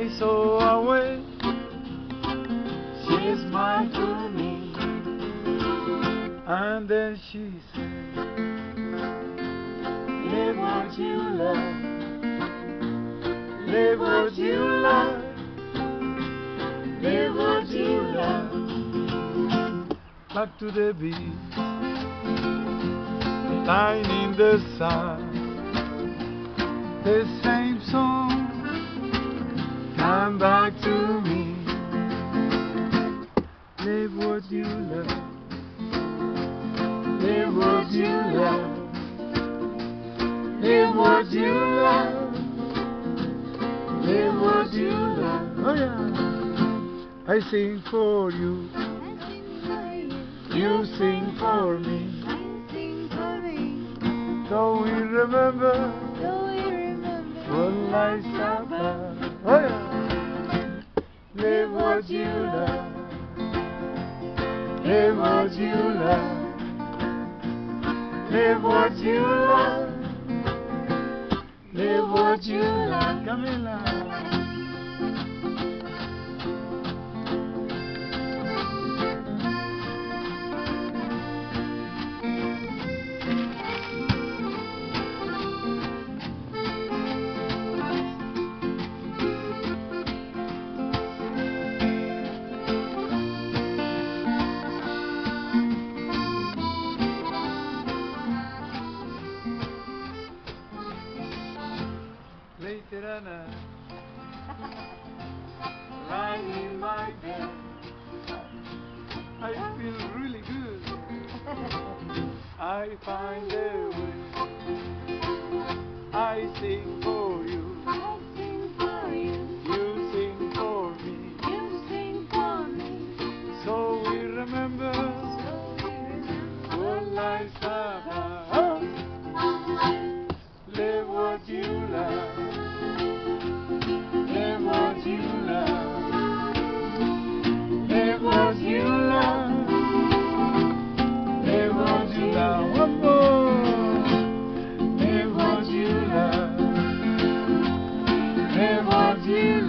away, so away. She's mine to me. And then she said, live what you love. Live what you love. Live what you love. Back to the beach, lying in the sun. The same song, come back to me. Live what you love. Live what you love. Live what you love. Live what you love. Oh yeah. I sing for you. You sing for me. I sing for me. Don't we remember? One life's about. Oh yeah. Live what you love. Live what you love. Live what you love. Live what you love. Kamila. Later at night, lying in my bed, I feel really good. I find a way. I sing for you. I sing for you. You sing for me. You sing for me. So we remember. So we remember. What life's about. Live what you love. Live what you love. Live what you love.